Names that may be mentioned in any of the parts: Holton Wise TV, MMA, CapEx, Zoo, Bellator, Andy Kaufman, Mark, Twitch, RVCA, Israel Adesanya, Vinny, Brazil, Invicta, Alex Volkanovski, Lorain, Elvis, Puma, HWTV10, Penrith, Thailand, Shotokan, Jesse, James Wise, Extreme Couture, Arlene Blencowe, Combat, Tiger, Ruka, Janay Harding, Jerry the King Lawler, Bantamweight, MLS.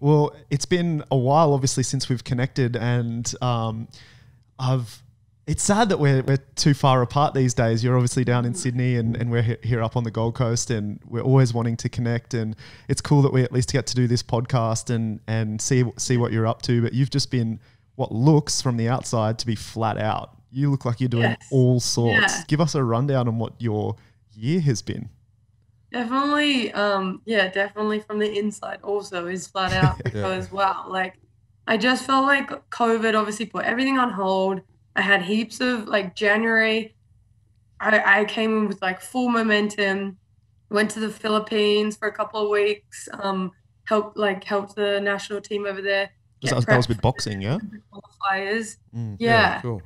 Well, it's been a while, obviously, since we've connected, and it's sad that we're too far apart these days. You're obviously down in Sydney, and we're here up on the Gold Coast, and we're always wanting to connect. And it's cool that we at least get to do this podcast and see what you're up to. But you've just been what looks from the outside to be flat out. You look like you're doing all sorts. Yeah. Give us a rundown on what your year has been. Definitely, definitely from the inside also is flat out because, wow, like I just felt like COVID obviously put everything on hold. I had heaps of, like, January, I came in with, like, full momentum, went to the Philippines for a couple of weeks, helped the national team over there. That was with boxing, yeah? Qualifiers. Mm, yeah, cool.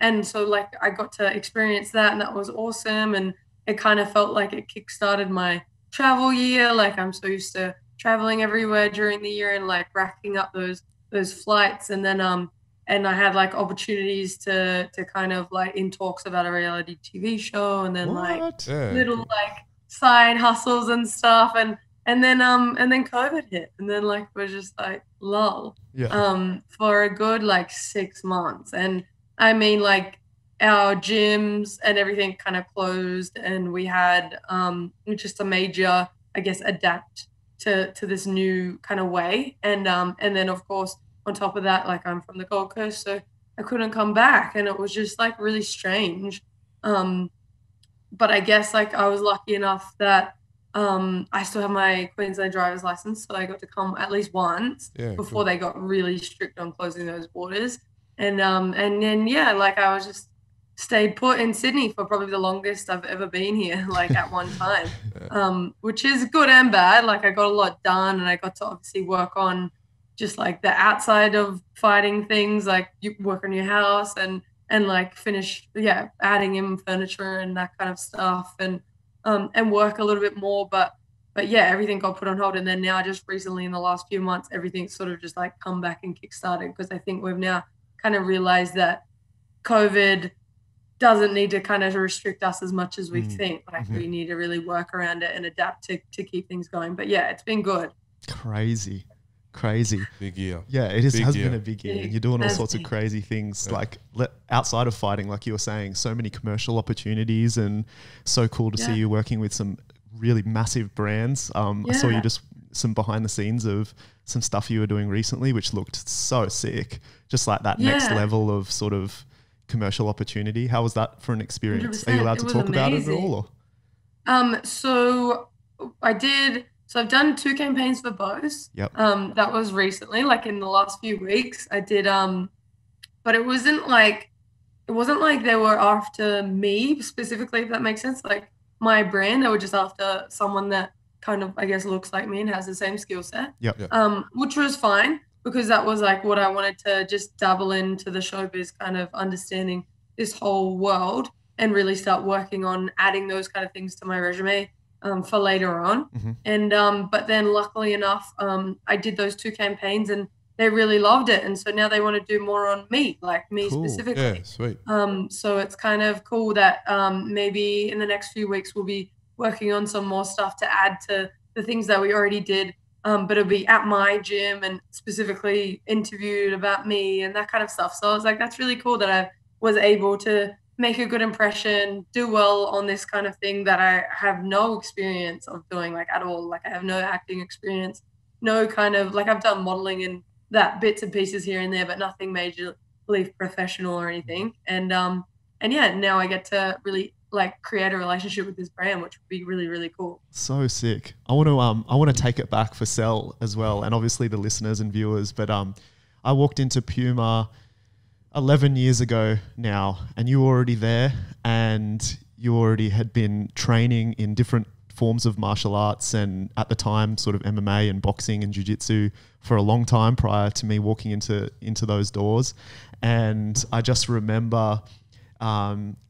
And so, like, I got to experience that, and that was awesome, and it kind of felt like it kickstarted my travel year. Like, I'm so used to traveling everywhere during the year and, like, racking up those flights, and then and I had, like, opportunities to kind of, like, in talks about a reality TV show, and then little like side hustles and stuff, and then COVID hit, and then, like, we're just like lull for a good, like, 6 months, and I mean, like, our gyms and everything kind of closed, and we had just a major, I guess, adapt to this new kind of way, and then of course. On top of that, like, I'm from the Gold Coast, so I couldn't come back, and it was just, like, really strange. But I guess, like, I was lucky enough that I still have my Queensland driver's license, so I got to come at least once before they got really strict on closing those borders. And then like, I was just stayed put in Sydney for probably the longest I've ever been here, like, at one time, which is good and bad. Like, I got a lot done, and I got to obviously work on just, like, the outside of fighting things, like, you work on your house and like finish adding in furniture and that kind of stuff, and work a little bit more, but yeah, everything got put on hold, and then now just recently in the last few months everything's sort of just, like, come back and kickstarted, because I think we've now kind of realized that COVID doesn't need to kind of restrict us as much as we think, like, we need to really work around it and adapt to keep things going. But yeah, it's been good. Crazy big year. Yeah, it has been a big year, and you're doing all sorts of crazy things, like, outside of fighting, like you were saying, so many commercial opportunities, and so cool to see you working with some really massive brands. I saw you just some behind the scenes of some stuff you were doing recently, which looked so sick, just like that next level of sort of commercial opportunity. How was that for an experience? 100%. Are you allowed to talk about it at all? Or? So I've done 2 campaigns for Bose. Yep. That was recently, like, in the last few weeks. I did, but it wasn't like they were after me specifically, if that makes sense. Like, my brand, they were just after someone that kind of, I guess, looks like me and has the same skill set. Yep. Which was fine, because that was, like, what I wanted to just dabble into the showbiz, kind of understanding this whole world and really start working on adding those kind of things to my resume. For later on. And but then luckily enough, I did those 2 campaigns, and they really loved it, and so now they want to do more on me, like me specifically. Sweet. So it's kind of cool that maybe in the next few weeks we'll be working on some more stuff to add to the things that we already did, but it'll be at my gym and specifically interviewed about me and that kind of stuff. So I was like, that's really cool that I was able to make a good impression, do well on this kind of thing that I have no experience of doing, like, at all. Like, I have no acting experience, no kind of, like, I've done modeling and that, bits and pieces here and there, but nothing majorly professional or anything. And yeah, now I get to really, like, create a relationship with this brand, which would be really, really cool. So sick. I want to take it back for Sel as well, and obviously the listeners and viewers, but I walked into Puma 11 years ago now, and you were already there, and you already had been training in different forms of martial arts, and at the time sort of MMA and boxing and jiu-jitsu for a long time prior to me walking into those doors. And I just remember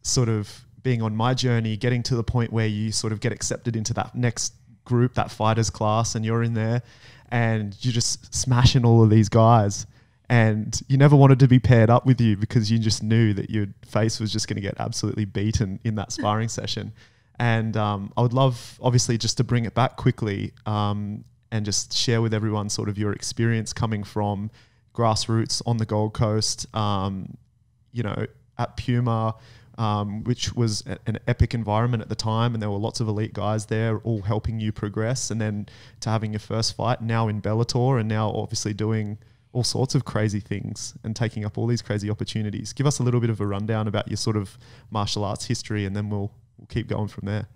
sort of being on my journey, getting to the point where you sort of get accepted into that next group, that fighters class, and you're in there and you're just smashing all of these guys. And you never wanted to be paired up with you, because you just knew that your face was just going to get absolutely beaten in that sparring session. And I would love, obviously, just to bring it back quickly, and just share with everyone sort of your experience coming from grassroots on the Gold Coast, you know, at Puma, which was an epic environment at the time, and there were lots of elite guys there all helping you progress, and then to having your first fight now in Bellator, and now obviously doing all sorts of crazy things and taking up all these crazy opportunities. Give us a little bit of a rundown about your sort of martial arts history, and then we'll keep going from there.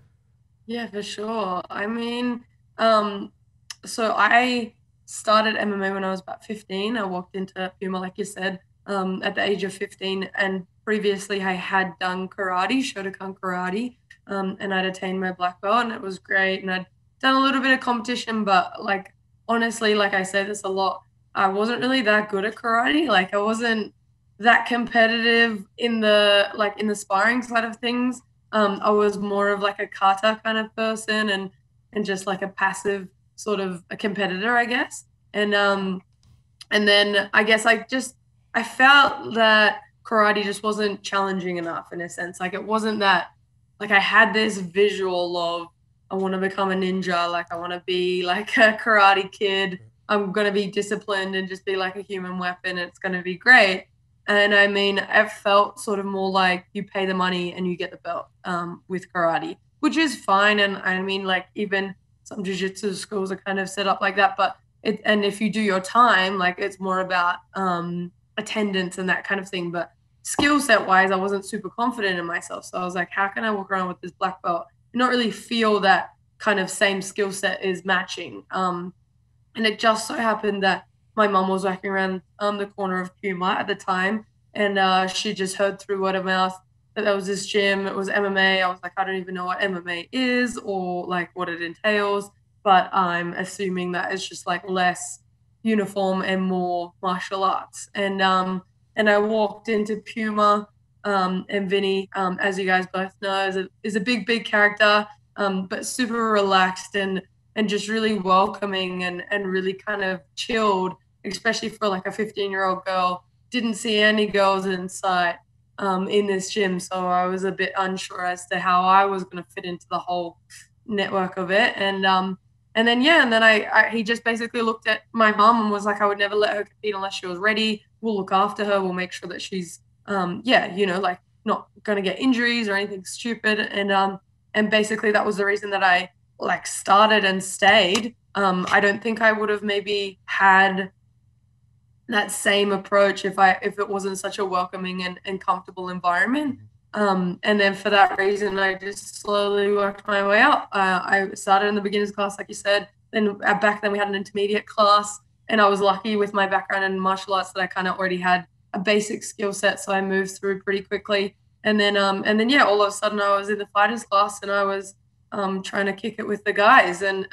Yeah, for sure. I mean, so I started MMA when I was about 15. I walked into Puma, like you said, at the age of 15. And previously I had done karate, Shotokan karate, and I'd attained my black belt, and it was great. And I'd done a little bit of competition, but like, honestly, like I say this a lot, I wasn't really that good at karate. Like I wasn't that competitive in the, like in the sparring side of things. I was more of like a kata kind of person, and just like a passive sort of a competitor, I guess. And then I guess I felt that karate just wasn't challenging enough in a sense. Like it wasn't that, like I had this visual of, I want to become a ninja. Like I want to be like a Karate Kid. I'm going to be disciplined and just be like a human weapon. It's going to be great. And I mean, I felt sort of more like you pay the money and you get the belt with karate, which is fine. And I mean, like even some jiu-jitsu schools are kind of set up like that. But it, and if you do your time, like it's more about attendance and that kind of thing. But skill set wise, I wasn't super confident in myself. So I was like, how can I walk around with this black belt and not really feel that kind of same skill set is matching? And it just so happened that my mum was walking around the corner of Puma at the time, and she just heard through word of mouth that there was this gym. It was MMA. I was like, I don't even know what MMA is or like what it entails, but I'm assuming that it's just like less uniform and more martial arts. And I walked into Puma, and Vinny, as you guys both know, is a big, big character, but super relaxed and just really welcoming and really kind of chilled, especially for like a 15-year-old girl. Didn't see any girls in sight in this gym, so I was a bit unsure as to how I was going to fit into the whole network of it. And then yeah, and then he just basically looked at my mom and was like, I would never let her compete unless she was ready. We'll look after her. We'll make sure that she's yeah, you know, like not going to get injuries or anything stupid. And basically that was the reason that I like started and stayed. I don't think I would have maybe had that same approach if it wasn't such a welcoming and comfortable environment. And then for that reason, I just slowly worked my way up. I started in the beginners class, like you said. Then back then we had an intermediate class, and I was lucky with my background in martial arts that I kind of already had a basic skill set, so I moved through pretty quickly. And then yeah, all of a sudden I was in the fighters class, and I was trying to kick it with the guys, and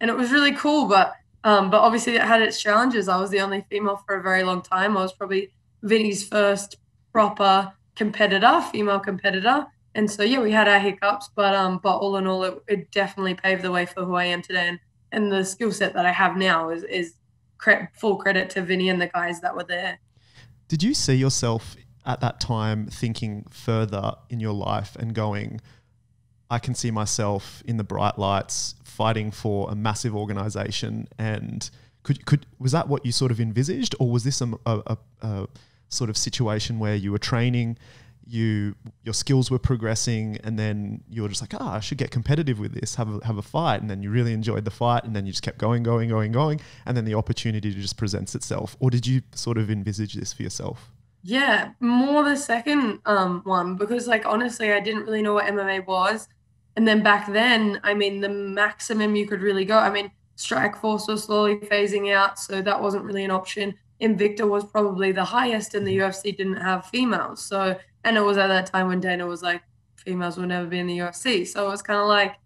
it was really cool, but obviously it had its challenges. I was the only female for a very long time. I was probably Vinny's first proper competitor, female competitor, and so yeah, we had our hiccups, but all in all, it definitely paved the way for who I am today, and the skill set that I have now is full credit to Vinny and the guys that were there. Did you see yourself at that time thinking further in your life and going, I can see myself in the bright lights fighting for a massive organization? And was that what you sort of envisaged, or was this a sort of situation where you were training, your skills were progressing, and then you were just like, I should get competitive with this, have a fight, and then you really enjoyed the fight, and then you just kept going, and then the opportunity just presents itself? Or did you sort of envisage this for yourself? Yeah, more the second one, because like honestly, I didn't really know what MMA was. And then back then, I mean, the maximum you could really go. I mean, Strikeforce was slowly phasing out, so that wasn't really an option. Invicta was probably the highest, and the UFC didn't have females. So, and it was at that time when Dana was like, females will never be in the UFC. So it was kind of like,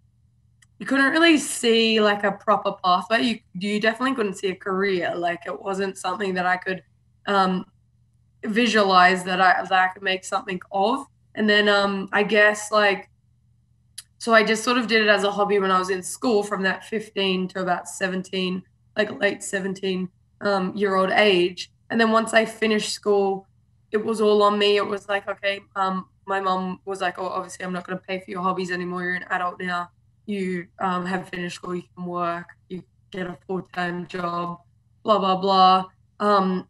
you couldn't really see like a proper pathway. You definitely couldn't see a career. Like it wasn't something that I could visualize that I could make something of. And then I guess like, so I just sort of did it as a hobby when I was in school, from that 15 to about 17, like late 17 year old age. And then once I finished school, it was all on me. It was like, okay, my mom was like, oh, obviously I'm not going to pay for your hobbies anymore. You're an adult now. You have finished school. You can work. You get a full-time job, blah, blah, blah.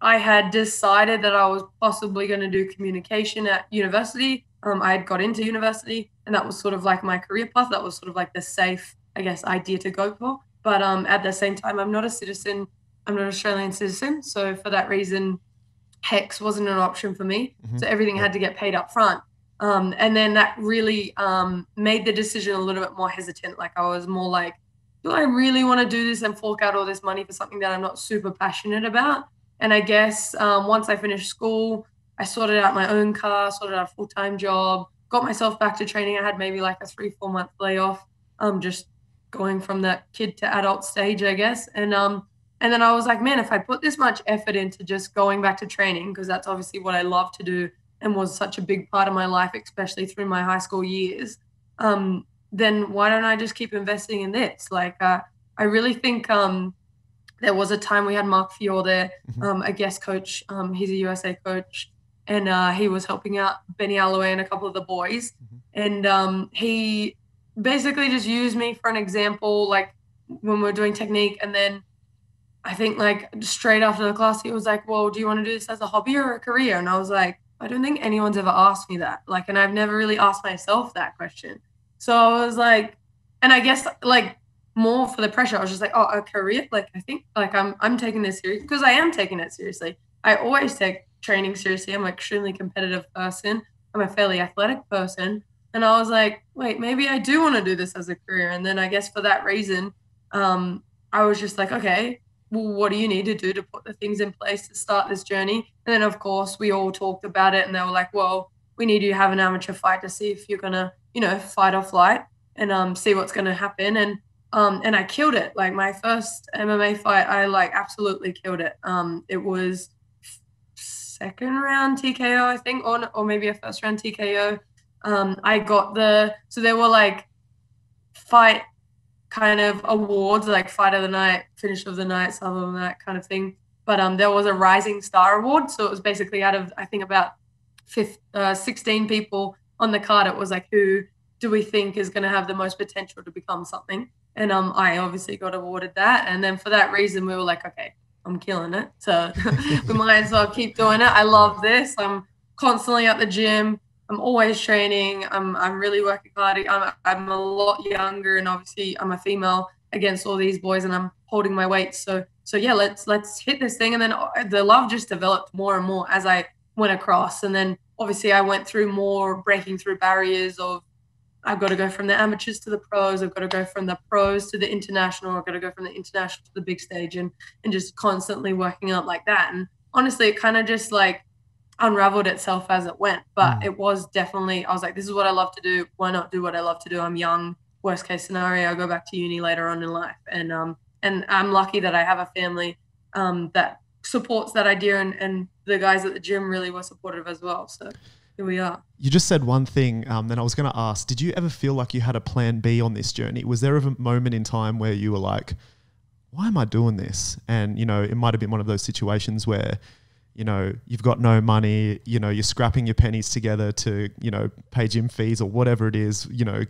I had decided that I was possibly going to do communication at university. I had got into university, and that was sort of like my career path. That was sort of like the safe, I guess, idea to go for. But at the same time, I'm not a citizen. I'm not an Australian citizen. So for that reason, HEX wasn't an option for me. Mm-hmm. So everything had to get paid up front. And then that really made the decision a little bit more hesitant. Like I was more like, do I really want to do this and fork out all this money for something that I'm not super passionate about? And I guess once I finished school, I sorted out my own car, sorted out a full-time job, got myself back to training. I had maybe like a 3-4 month layoff, just going from that kid to adult stage, I guess. And then I was like, man, if I put this much effort into just going back to training, because that's obviously what I love to do and was such a big part of my life, especially through my high school years, then why don't I just keep investing in this? Like, I really think there was a time we had Mark Fiore there, a guest coach. He's a USA coach. And he was helping out Benny Alloway and a couple of the boys. And he basically just used me for an example, like when we were doing technique. And then I think like straight after the class, he was like, well, do you want to do this as a hobby or a career? And I was like, I don't think anyone's ever asked me that. Like, and I've never really asked myself that question. So I was like, and I guess like more for the pressure, I was just like, oh, a career? Like, I think like I'm taking this seriously, because I am taking it seriously. I always take training seriously. I'm an extremely competitive person. I'm a fairly athletic person. And I was like, wait, maybe I do want to do this as a career. And then I guess for that reason, I was just like, okay, well, what do you need to do to put the things in place to start this journey? And then of course we all talked about it and they were like, well, we need you to have an amateur fight to see if you're going to, you know, fight or flight and see what's going to happen. And I killed it. Like my first MMA fight, I like absolutely killed it. It was second round TKO, I think, or maybe a first round TKO. I got so there were like fight kind of awards, like fight of the night, finish of the night, sub of the night kind of thing. But there was a rising star award. So it was basically out of, I think, about 16 people on the card. It was like, who do we think is going to have the most potential to become something? And I obviously got awarded that. And then for that reason, we were like, okay, I'm killing it. So we might as well keep doing it. I love this. I'm constantly at the gym. I'm always training. I'm really working hard. I'm a lot younger, and obviously I'm a female against all these boys, and I'm holding my weight. So yeah, let's hit this thing. And then the love just developed more and more as I went across. And then obviously I went through more breaking through barriers of, I've got to go from the amateurs to the pros. I've got to go from the pros to the international. I've got to go from the international to the big stage, and just constantly working out like that. And honestly, it kind of just like unraveled itself as it went. But it was definitely, I was like, this is what I love to do. Why not do what I love to do? I'm young. Worst case scenario, I go back to uni later on in life. And I'm lucky that I have a family that supports that idea. And the guys at the gym really were supportive as well. So here we are. You just said one thing that I was going to ask. Did you ever feel like you had a plan B on this journey? Was there a moment in time where you were like, why am I doing this? And, you know, it might have been one of those situations where, you know, you've got no money, you know, you're scrapping your pennies together to, you know, pay gym fees or whatever it is, you know,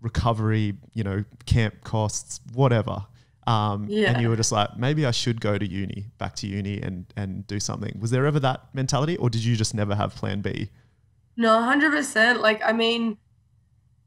recovery, you know, camp costs, whatever. Yeah. And you were just like, maybe I should go to uni, back to uni and do something. Was there ever that mentality, or did you just never have plan B? No, 100%. Like, I mean,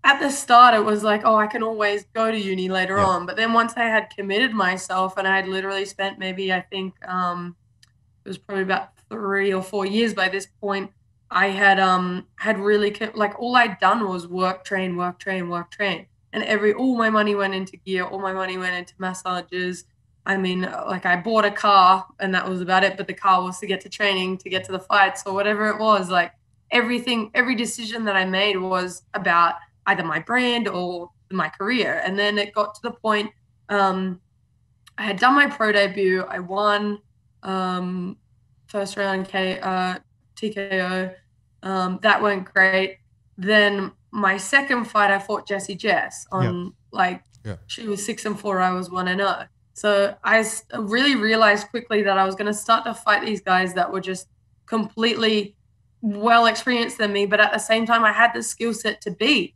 at the start it was like, oh, I can always go to uni later on. But then once I had committed myself, and I had literally spent maybe, I think it was probably about 3 or 4 years by this point, I had really like, all I'd done was work, train, work, train, work, train. And all my money went into gear, all my money went into massages. I mean, like, I bought a car and that was about it. But the car was to get to training, to get to the fights or whatever it was. Like, everything, every decision that I made was about either my brand or my career. And then it got to the point, I had done my pro debut. I won first round TKO. That went great. Then my second fight, I fought Jesse Jess on she was 6-4. I was 1-0. So I really realized quickly that I was going to start to fight these guys that were just completely well experienced than me, but at the same time I had the skill set to beat.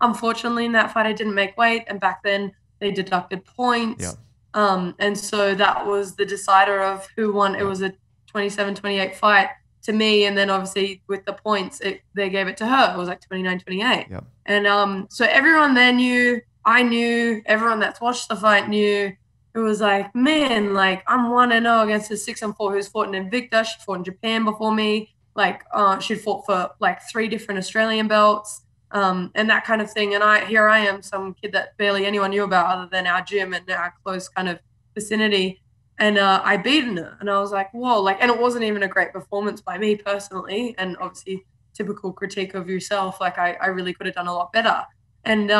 Unfortunately, in that fight I didn't make weight, and back then they deducted points. And so that was the decider of who won. It was a 27-28 fight to me, and then obviously with the points, they gave it to her. It was like 29-28. Yep. And so everyone there knew, I knew, everyone that's watched the fight knew. It was like, man, like I'm 1-0 against a 6-4 who's fought in Invicta. She fought in Japan before me. Like she fought for like 3 different Australian belts. And that kind of thing. And here I am, some kid that barely anyone knew about other than our gym and our close kind of vicinity. And I beaten her, and I was like, whoa, like, and it wasn't even a great performance by me personally. And obviously typical critique of yourself. Like I really could have done a lot better. And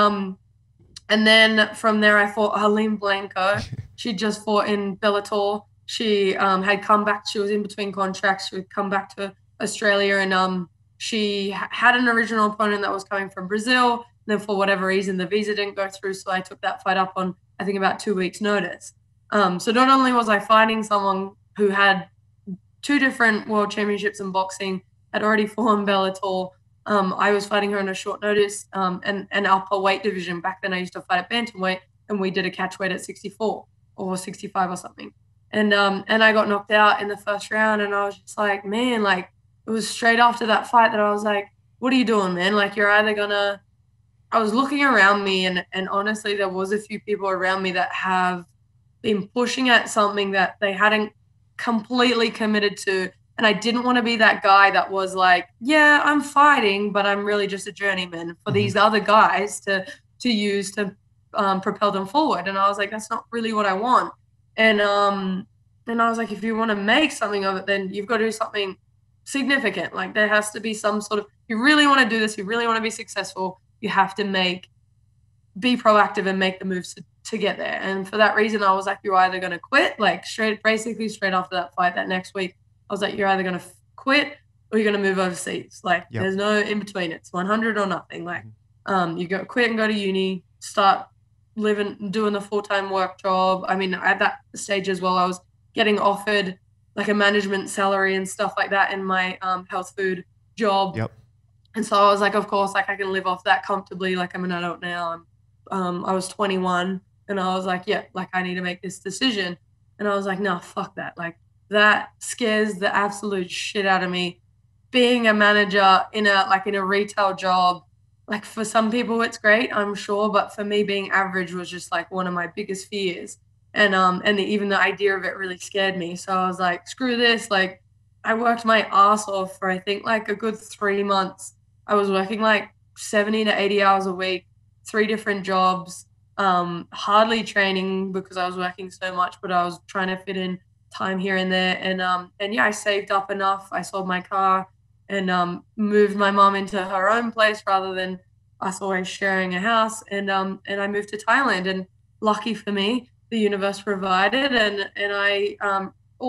then from there I fought Arlene Blencowe. She just fought in Bellator. She had come back. She was in between contracts. She would come back to Australia, and she had an original opponent that was coming from Brazil. Then for whatever reason, the visa didn't go through. So I took that fight up on, I think, about 2 weeks notice. So not only was I fighting someone who had 2 different world championships in boxing, had already fought in Bellator. I was fighting her on a short notice, and an upper weight division. Back then I used to fight at bantamweight, and we did a catch weight at 64 or 65 or something. And I got knocked out in the first round, and I was just like, man, like, it was straight after that fight that I was like, what are you doing, man? Like, you're either gonna, I was looking around me, and honestly, there was a few people around me that have been pushing at something that they hadn't completely committed to. And I didn't want to be that guy that was like, yeah, I'm fighting, but I'm really just a journeyman for these other guys to use to propel them forward. And I was like, that's not really what I want. And I was like, if you want to make something of it, then you've got to do something significant. Like, there has to be some sort of, you really want to do this, you really want to be successful, you have to be proactive and make the moves to get there. And for that reason, I was like, you're either going to quit, like basically straight after that fight, that next week, I was like, you're either going to quit or you're going to move overseas. Like, yep. There's no in between. It's 100 or nothing. Like, you go quit and go to uni, start living, doing the full-time work job. I mean, at that stage as well, I was getting offered like a management salary and stuff like that in my health food job. Yep. And so I was like, of course, like I can live off that comfortably. Like, I'm an adult now. I was 21, and I was like, yeah, like I need to make this decision. And I was like, no, fuck that. Like, that scares the absolute shit out of me. Being a manager in a retail job, like for some people it's great, I'm sure, but for me, being average was just like one of my biggest fears. And even the idea of it really scared me. So I was like, screw this. Like, I worked my ass off for, I think, like a good 3 months. I was working like 70 to 80 hours a week, 3 different jobs, hardly training because I was working so much, but I was trying to fit in time here and there. And yeah, I saved up enough. I sold my car and moved my mom into her own place rather than us always sharing a house. And I moved to Thailand, and lucky for me, the universe provided, and I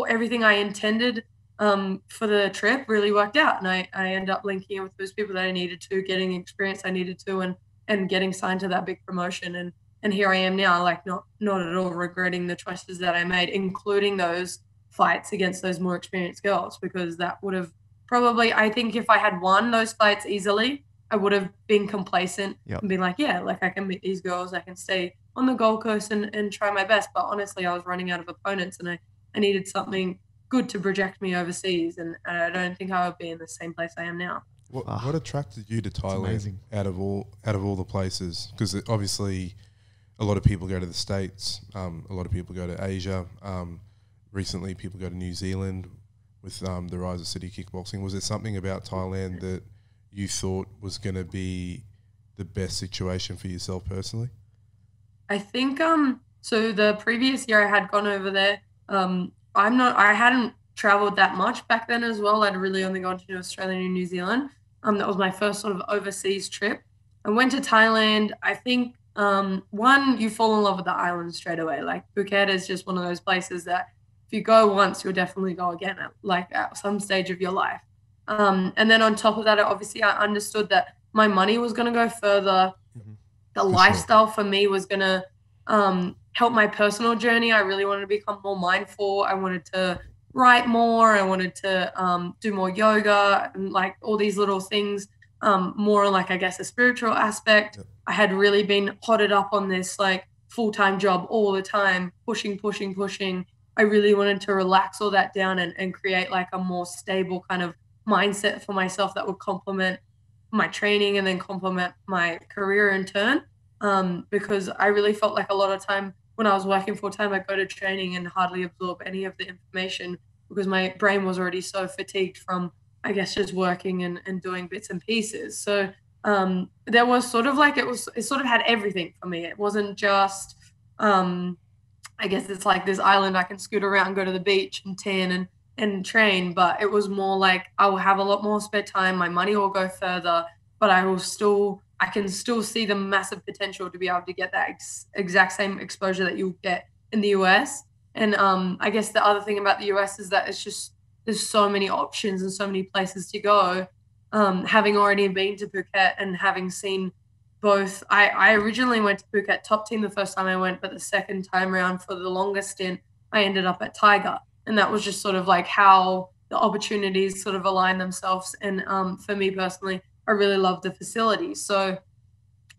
everything I intended for the trip really worked out, and I ended up linking in with those people that I needed to, getting experience I needed to, and getting signed to that big promotion, and here I am now, like not at all regretting the choices that I made, including those fights against those more experienced girls, because that would have probably, I think if I had won those fights easily, I would have been complacent. Yep. And been like, yeah, like I can meet these girls, I can stay on the Gold Coast and try my best. But honestly, I was running out of opponents, and I needed something good to project me overseas, and I don't think I would be in the same place I am now. What attracted you to Thailand out of all the places? Because obviously a lot of people go to the States, a lot of people go to Asia, recently people go to New Zealand with the rise of city kickboxing. Was there something about Thailand that you thought was going to be the best situation for yourself personally? I think so the previous year I had gone over there. I hadn't traveled that much back then as well. I'd really only gone to Australia and New Zealand. That was my first sort of overseas trip. I went to Thailand. I think one, you fall in love with the island straight away. Like, Phuket is just one of those places that if you go once, you'll definitely go again at some stage of your life. And then on top of that, I understood that my money was going to go further. Mm-hmm. The lifestyle for me was going to help my personal journey. I really wanted to become more mindful. I wanted to write more. I wanted to do more yoga and like all these little things, more like, I guess, a spiritual aspect. Yep. I had really been hotted up on this like full-time job all the time, pushing. I really wanted to relax all that down and create like a more stable kind of mindset for myself that would complement my training and then complement my career in turn. Because I really felt like a lot of time when I was working full-time, I'd go to training and hardly absorb any of the information because my brain was already so fatigued from, I guess, just working and doing bits and pieces. So there was sort of like, it sort of had everything for me. It wasn't just, I guess it's like this island I can scoot around, go to the beach and tan and train, but it was more like I will have a lot more spare time. My money will go further, but I can still see the massive potential to be able to get that exact same exposure that you'll get in the US. And I guess the other thing about the US is that it's just, there's so many options and so many places to go. Having already been to Phuket and having seen both, I originally went to Phuket Top Team the first time I went, but the second time around for the longest stint, I ended up at Tiger. And that was just sort of like how the opportunities sort of align themselves. And for me personally, I really love the facility. So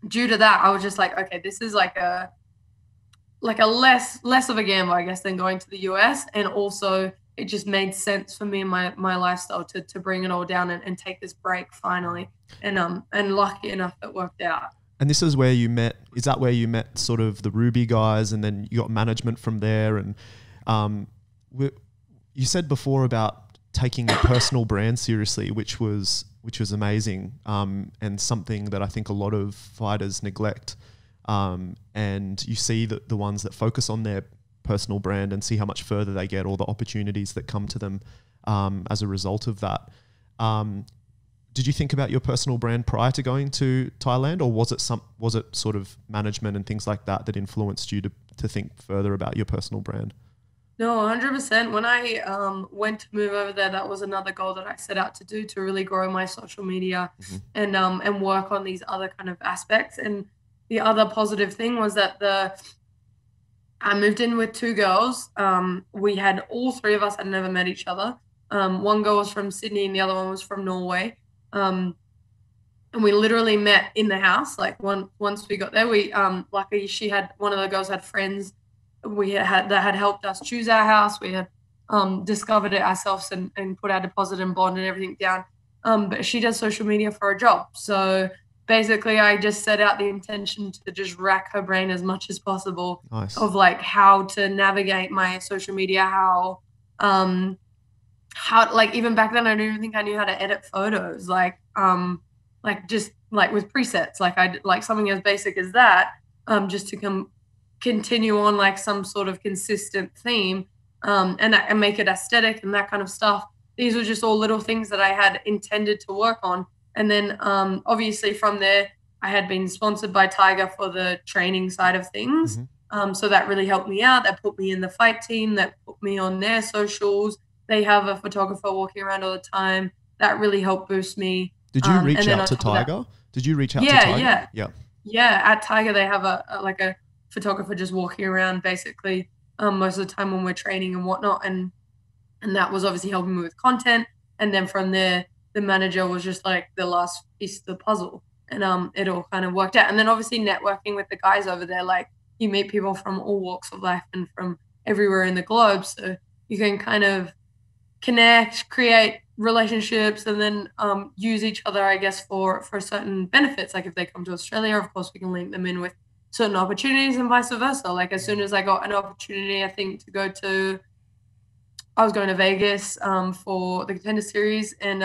due to that, I was just like, okay, this is like a less of a gamble, I guess, than going to the US. And also it just made sense for me and my lifestyle to bring it all down and take this break finally. And lucky enough, it worked out. And this is where you met, is that where you met sort of the Ruby guys and then you got management from there? And you said before about taking your personal brand seriously, which was amazing, and something that I think a lot of fighters neglect. And you see the ones that focus on their personal brand and see how much further they get or the opportunities that come to them as a result of that. Did you think about your personal brand prior to going to Thailand, or was it sort of management and things like that that influenced you to think further about your personal brand? No, 100%. When I went to move over there, that was another goal that I set out to do, to really grow my social media and work on these other kind of aspects. And the other positive thing was that I moved in with two girls. All three of us had never met each other. One girl was from Sydney and the other one was from Norway. And we literally met in the house. Like once we got there, luckily one of the girls had friends that had helped us choose our house. We had discovered it ourselves and put our deposit and bond and everything down. But she does social media for a job. So basically I just set out the intention to just rack her brain as much as possible. Nice. Of like how to navigate my social media, how like even back then I don't even think I knew how to edit photos. Like just like with presets, like I like something as basic as that, just to continue on like some sort of consistent theme, and make it aesthetic and that kind of stuff. These were just all little things that I had intended to work on. And then obviously from there, I had been sponsored by Tiger for the training side of things. So that really helped me out. That put me in the fight team, that put me on their socials. They have a photographer walking around all the time. That really helped boost me. Did you reach out to Tiger? Yeah, at Tiger they have a photographer just walking around basically most of the time when we're training and whatnot, and that was obviously helping me with content. And then from there, the manager was just like the last piece of the puzzle, and it all kind of worked out. And then obviously networking with the guys over there, like you meet people from all walks of life and from everywhere in the globe, so you can kind of connect, create relationships, and then use each other, I guess, for certain benefits. Like if they come to Australia, of course we can link them in with certain opportunities and vice versa. Like as soon as I got an opportunity, I think I was going to Vegas for the Contender Series, and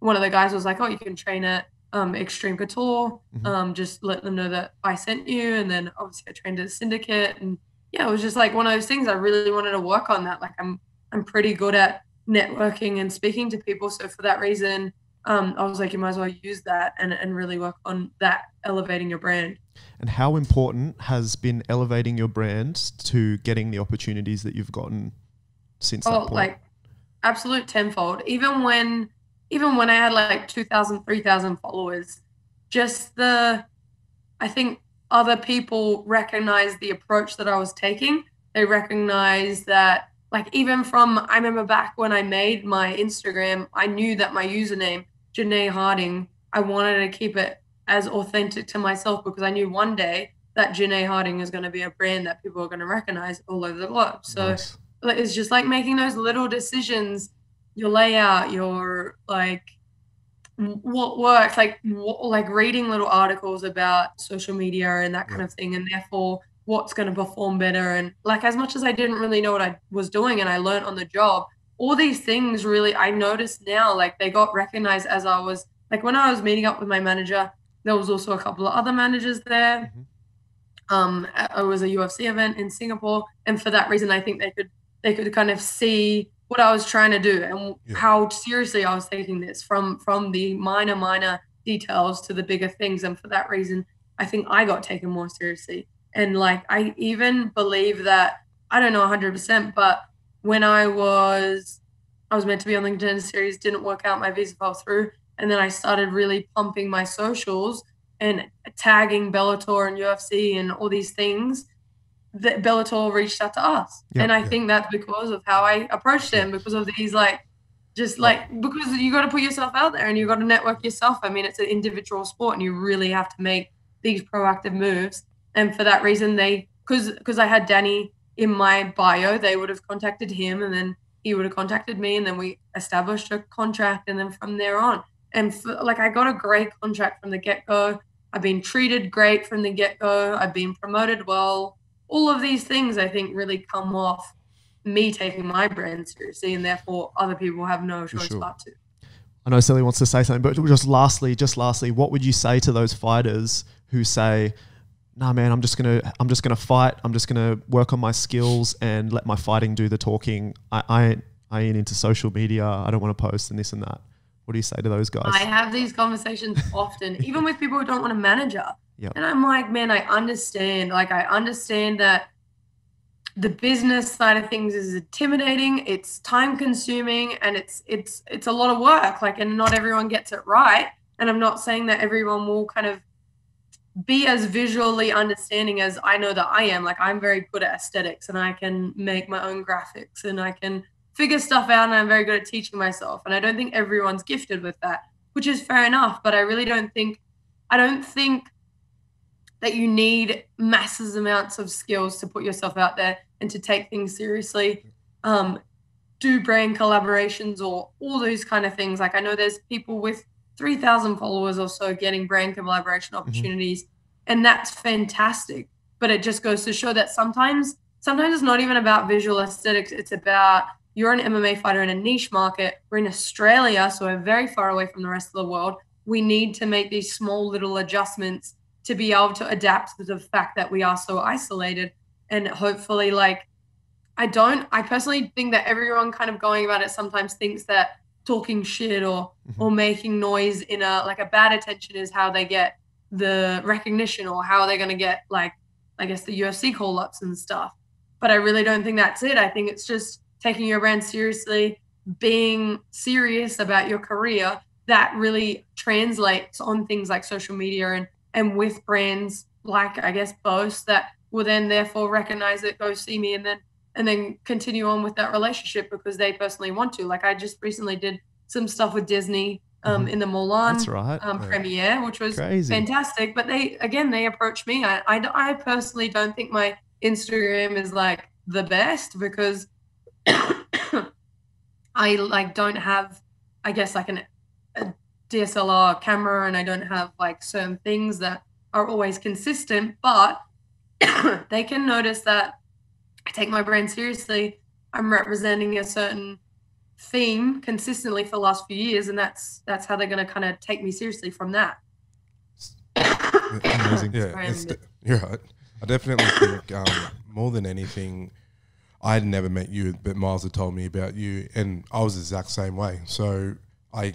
one of the guys was like, "Oh, you can train at Extreme Couture. Just let them know that I sent you." And then obviously I trained at Syndicate, and yeah, it was just like one of those things. I really wanted to work on that. Like I'm pretty good at networking and speaking to people, so for that reason, I was like, you might as well use that and really work on that, elevating your brand. And how important has been elevating your brand to getting the opportunities that you've gotten since that point? Like absolute tenfold. Even when I had like 2,000, 3,000 followers, just I think other people recognized the approach that I was taking. They recognized that, like even from, I remember back when I made my Instagram, I knew that my username, Janay Harding, I wanted to keep it as authentic to myself because I knew one day that Janay Harding is going to be a brand that people are going to recognize all over the globe. So nice. It's just like making those little decisions, your layout, your like what works, like reading little articles about social media and that kind of thing, and therefore what's going to perform better. And like, as much as I didn't really know what I was doing and I learned on the job, all these things really I noticed now, like they got recognized as I was, like when I was meeting up with my manager, there was also a couple of other managers there. Mm-hmm. It was a UFC event in Singapore. And for that reason, I think they could kind of see what I was trying to do and how seriously I was taking this from the minor details to the bigger things. And for that reason, I think I got taken more seriously. And like, I even believe that, I don't know 100%, but when I was meant to be on the Contender Series, didn't work out, my visa fell through. And then I started really pumping my socials and tagging Bellator and UFC and all these things, that Bellator reached out to us. Yeah, and I think that's because of how I approached them, because of these, like, just like, because you got to put yourself out there and you got to network yourself. I mean, it's an individual sport and you really have to make these proactive moves. And for that reason, because I had Danny in my bio, they would have contacted him, and then he would have contacted me, and then we established a contract, and then from there on. And I got a great contract from the get-go. I've been treated great from the get-go. I've been promoted well. All of these things, I think, really come off me taking my brand seriously, and therefore other people have no choice but to. I know Sally wants to say something, but just lastly, what would you say to those fighters who say, "Nah, man, I'm just gonna fight. I'm just gonna work on my skills and let my fighting do the talking. I ain't into social media. I don't want to post and this and that." What do you say to those guys? I have these conversations often, even with people who don't want a manager. Yep. And I'm like, man, I understand. Like, I understand that the business side of things is intimidating. It's time consuming, and it's a lot of work. Like, and not everyone gets it right. And I'm not saying that everyone will kind of be as visually understanding as I know that I am. Like, I'm very good at aesthetics, and I can make my own graphics, and I can figure stuff out, and I'm very good at teaching myself. And I don't think everyone's gifted with that, which is fair enough. But I really don't think that you need massive amounts of skills to put yourself out there and to take things seriously, do brand collaborations or all those kind of things. Like, I know there's people with 3,000 followers or so getting brand collaboration opportunities, and that's fantastic. But it just goes to show that sometimes it's not even about visual aesthetics. It's about, you're an MMA fighter in a niche market. We're in Australia, so we're very far away from the rest of the world. We need to make these small little adjustments to be able to adapt to the fact that we are so isolated. And hopefully, like, I personally think that everyone kind of going about it sometimes thinks that talking shit or making noise in a bad attention is how they get the recognition or how they're going to get, like, I guess the UFC call-ups and stuff. But I really don't think that's it. I think it's just taking your brand seriously, being serious about your career, that really translates on things like social media and with brands like, I guess, Bose, that will then therefore recognize it, go see me, and then continue on with that relationship because they personally want to. Like, I just recently did some stuff with Disney in the Mulan premiere, which was crazy. Fantastic. But they approached me. I personally don't think my Instagram is like the best because I like don't have, I guess, like a DSLR camera, and I don't have like certain things that are always consistent, but they can notice that I take my brand seriously. I'm representing a certain theme consistently for the last few years, and that's how they're going to kind of take me seriously from that. Amazing. You're right. I definitely think more than anything, I had never met you, but Miles had told me about you, and I was the exact same way. So I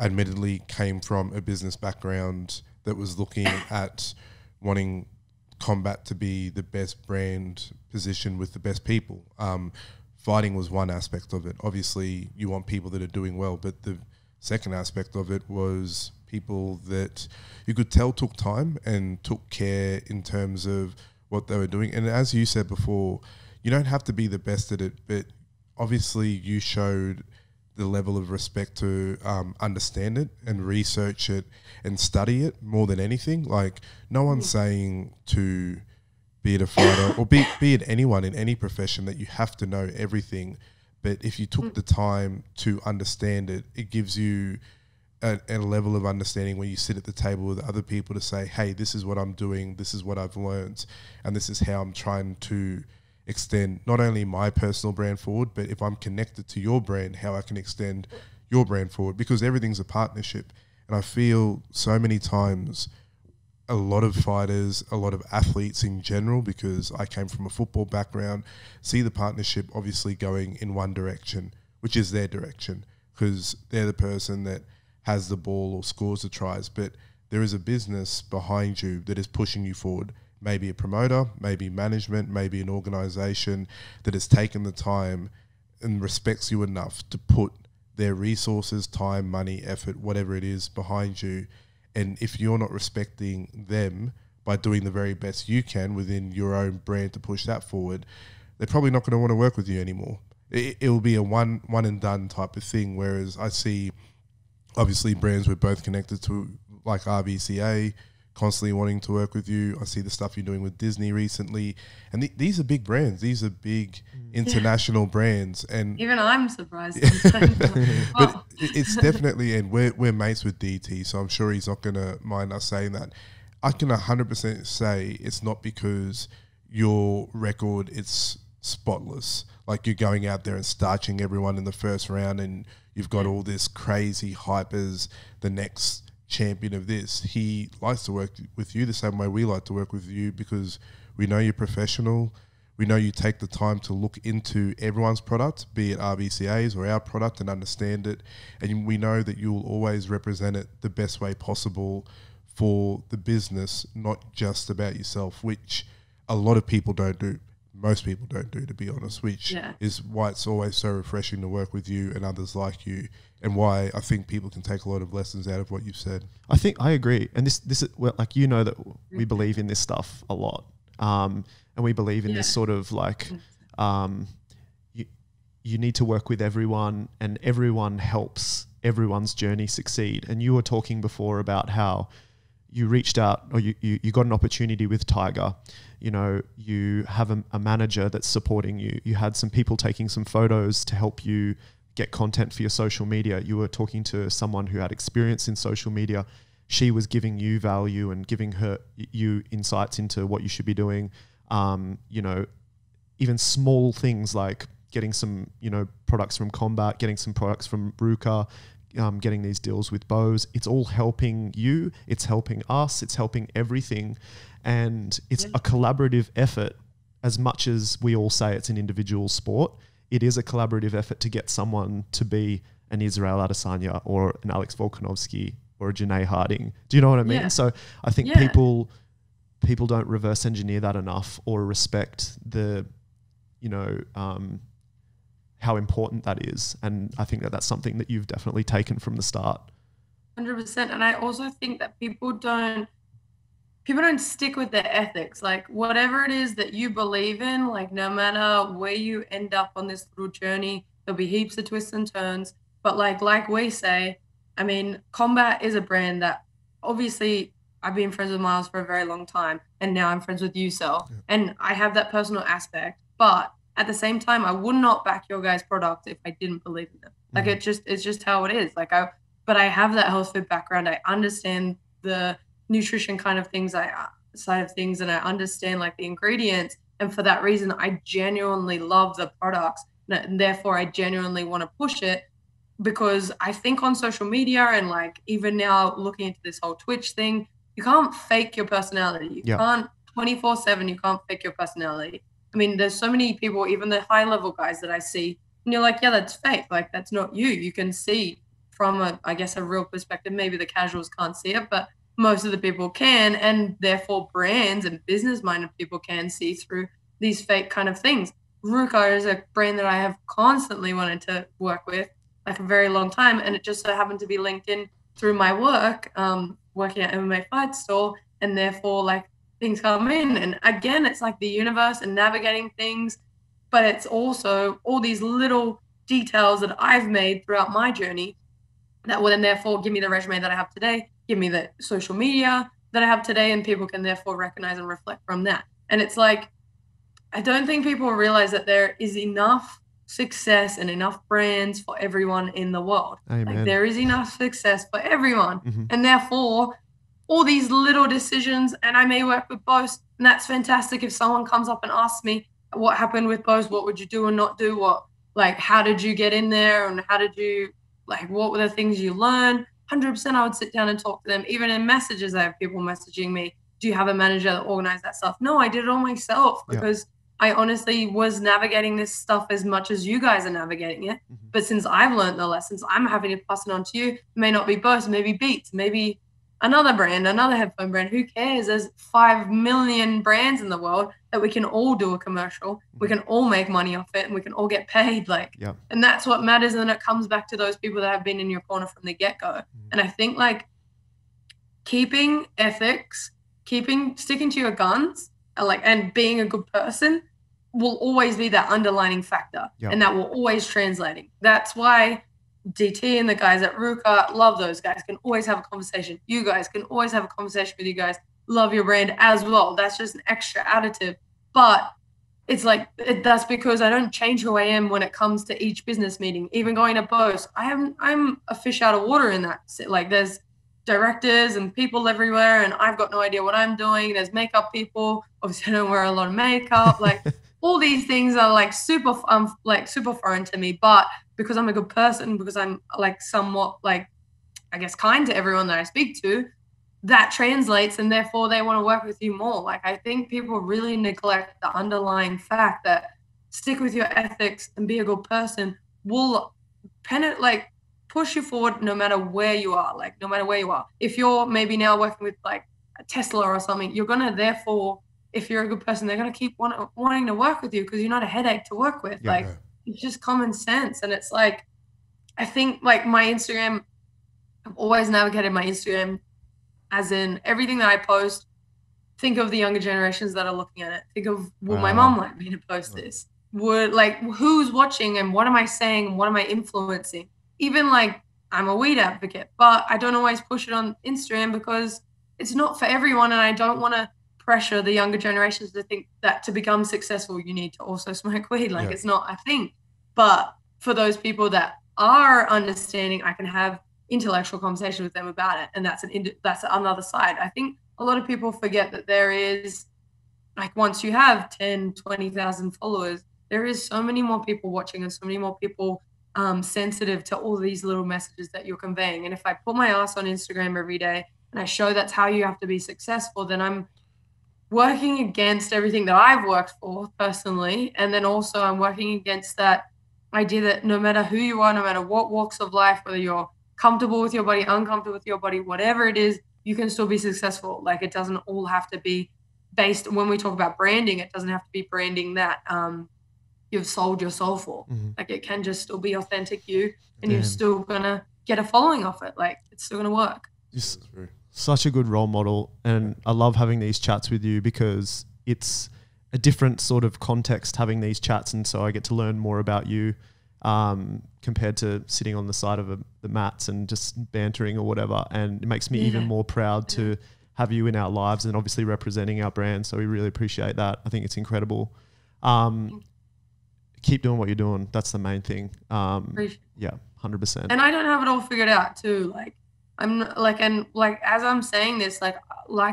admittedly came from a business background that was looking at wanting Combat to be the best brand position with the best people. Fighting was one aspect of it. Obviously, you want people that are doing well, but the second aspect of it was people that you could tell took time and took care in terms of what they were doing. And as you said before, you don't have to be the best at it, but obviously you showed the level of respect to understand it and research it and study it more than anything. Like, no one's saying to be it a fighter or be it anyone in any profession that you have to know everything. But if you took the time to understand it, it gives you a level of understanding when you sit at the table with other people to say, hey, this is what I'm doing, this is what I've learned, and this is how I'm trying to extend not only my personal brand forward, but if I'm connected to your brand, how I can extend your brand forward, because everything's a partnership. And I feel so many times a lot of fighters, a lot of athletes in general, because I came from a football background, see the partnership obviously going in one direction, which is their direction, because they're the person that has the ball or scores the tries. But there is a business behind you that is pushing you forward. Maybe a promoter, maybe management, maybe an organisation that has taken the time and respects you enough to put their resources, time, money, effort, whatever it is, behind you. And if you're not respecting them by doing the very best you can within your own brand to push that forward, they're probably not going to want to work with you anymore. It'll be a one and done type of thing, whereas I see obviously brands we're both connected to, like RVCA, constantly wanting to work with you. I see the stuff you're doing with Disney recently, and these are big brands. These are big international brands, and even I'm surprised. But it's definitely, and we're mates with DT, so I'm sure he's not going to mind us saying that. I can 100% say it's not because your record it's spotless. Like, you're going out there and starching everyone in the first round, and you've got all this crazy hype as the next champion of this. He likes to work with you the same way we like to work with you, because we know you're professional, we know you take the time to look into everyone's product, be it RBCA's or our product, and understand it, and we know that you'll always represent it the best way possible for the business, not just about yourself, which a lot of people don't do. Most people don't do, to be honest, which is why it's always so refreshing to work with you and others like you, and why I think people can take a lot of lessons out of what you've said. I think I agree. And this is, well, like, you know that we believe in this stuff a lot. And we believe in this sort of like, you need to work with everyone, and everyone helps everyone's journey succeed. And you were talking before about how you reached out, or you got an opportunity with Tiger. You know, you have a manager that's supporting you. You had some people taking some photos to help you get content for your social media. You were talking to someone who had experience in social media. She was giving you value and giving you insights into what you should be doing. You know, even small things like getting some, you know, products from Combat, getting some products from Ruka, getting these deals with Bose. It's all helping you, it's helping us, it's helping everything. And it's a collaborative effort. As much as we all say it's an individual sport, it is a collaborative effort to get someone to be an Israel Adesanya or an Alex Volkanovski or a Janay Harding. Do you know what I mean? So I think people don't reverse engineer that enough, or respect the, you know, how important that is. And I think that that's something that you've definitely taken from the start. 100%. And I also think that people don't stick with their ethics. Like, whatever it is that you believe in, like, no matter where you end up on this little journey, there'll be heaps of twists and turns. But like we say, I mean, Combat is a brand that obviously I've been friends with Miles for a very long time, and now I'm friends with you, Sel. Yeah. And I have that personal aspect, but at the same time, I would not back your guys' products if I didn't believe in them. Like, it's just how it is. Like, I have that health food background. I understand the nutrition kind of things, and I understand like the ingredients. And for that reason, I genuinely love the products, and therefore I genuinely want to push it, because I think on social media, and like even now looking into this whole Twitch thing, you can't fake your personality. You can't 24/7. You can't fake your personality. I mean, there's so many people, even the high level guys that I see, and you're like, yeah, that's fake. Like, that's not you. You can see from I guess a real perspective. Maybe the casuals can't see it, but most of the people can, and therefore brands and business-minded people can see through these fake kind of things. Ruka is a brand that I have constantly wanted to work with, like, a very long time, and it just so happened to be linked in through my work, working at MMA Fight Store, and therefore, like, things come in. And again, it's like the universe and navigating things, but it's also all these little details that I've made throughout my journey that will then therefore give me the resume that I have today, give me the social media that I have today, and people can therefore recognize and reflect from that. And it's like, I don't think people realize that there is enough success and enough brands for everyone in the world. Amen. Like, there is enough success for everyone. Mm-hmm. And therefore, all these little decisions, and I may work with Bose, and that's fantastic. If someone comes up and asks me, what happened with Bose? What would you do and not do? What, like, how did you get in there? And how did you, like, what were the things you learned? 100% I would sit down and talk to them. Even in messages, I have people messaging me, do you have a manager that organized that stuff? No, I did it all myself, because I honestly was navigating this stuff as much as you guys are navigating it. Mm-hmm. But since I've learned the lessons, I'm having to pass it on to you. It may not be Bose, maybe Beats, maybe another brand, another headphone brand. Who cares? There's 5 million brands in the world that we can all do a commercial. Mm-hmm. We can all make money off it, and we can all get paid. Like, and that's what matters. And then it comes back to those people that have been in your corner from the get-go. Mm-hmm. And I think, like, keeping ethics, sticking to your guns, like, and being a good person will always be that underlining factor, and that will always translating. That's why DT and the guys at Ruka, love those guys, can always have a conversation. You guys can always have a conversation with you guys. Love your brand as well. That's just an extra additive. But it's like, that's because I don't change who I am when it comes to each business meeting. Even going to Bose, I'm a fish out of water in that. Like, there's directors and people everywhere, and I've got no idea what I'm doing. There's makeup people. Obviously, I don't wear a lot of makeup. Like, all these things are like super foreign to me. But because I'm a good person, because I'm like somewhat like, I guess, kind to everyone that I speak to, that translates, and therefore they want to work with you more. Like, I think people really neglect the underlying fact that stick with your ethics and be a good person will push you forward no matter where you are. Like, no matter where you are, if you're maybe now working with like a Tesla or something, you're going to therefore, if you're a good person, they're going to keep wanting to work with you because you're not a headache to work with. Yeah. Like, it's just common sense. And it's like, I think like my Instagram, I've always navigated my Instagram as in everything that I post, think of the younger generations that are looking at it. Think of, will my mom like me to post this? Would, like, who's watching and what am I saying and what am I influencing? Even like, I'm a weed advocate, but I don't always push it on Instagram because it's not for everyone, and I don't want to pressure the younger generations to think that to become successful you need to also smoke weed. Like, it's not a thing. But for those people that are understanding, I can have intellectual conversation with them about it, and that's another side. I think a lot of people forget that there is, like, once you have 10-20,000 followers, there is so many more people watching and so many more people sensitive to all these little messages that you're conveying. And if I put my ass on Instagram every day and I show that's how you have to be successful, then I'm working against everything that I've worked for personally. And then also I'm working against that idea that no matter who you are, no matter what walks of life, whether you're comfortable with your body, uncomfortable with your body, whatever it is, you can still be successful. Like, it doesn't all have to be based, when we talk about branding, it doesn't have to be branding that you've sold your soul for. Mm-hmm. Like, it can just still be authentic you, and you're still going to get a following off it. Like, it's still going to work. Just such a good role model, and I love having these chats with you because it's a different sort of context having these chats, and so I get to learn more about you compared to sitting on the side of the mats and just bantering or whatever, and it makes me even more proud to have you in our lives and obviously representing our brand, so we really appreciate that. I think it's incredible. Keep doing what you're doing, that's the main thing. 100%. And I don't have it all figured out too. Like, I'm like, and like, as I'm saying this, like